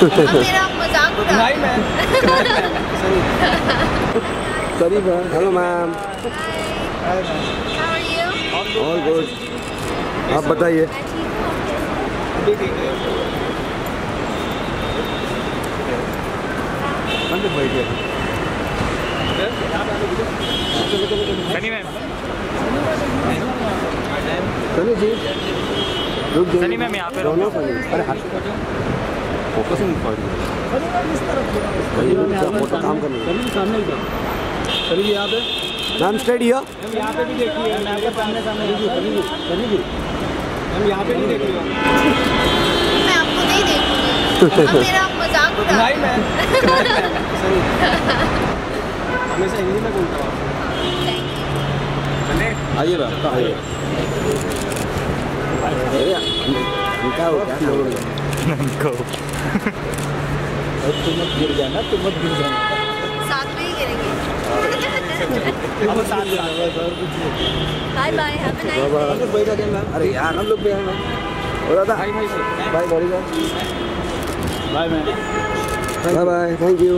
मेरा मजाक उड़ा। नहीं ma'am. Sorry ma'am. Hello ma'am. How are you? All good. आप बताइए। सनी मैम। सनी जी। सनी मैम यहाँ पे दोनों फोकसिंग काम सामने सनी यहाँ पे मैम स्टेड यहाँ पे भी देखिए मैं आपको नहीं देखूंगी मेरा मजाक उड़ा। नहीं मैम हमेशा हिंदी में बोलता हूँ। आइए बात आइए तुम मत गिर जाना साथ में ही गिरेंगे। Bye bye have a nice day. अरे यार हम लोग बाय बाय थैंक यू।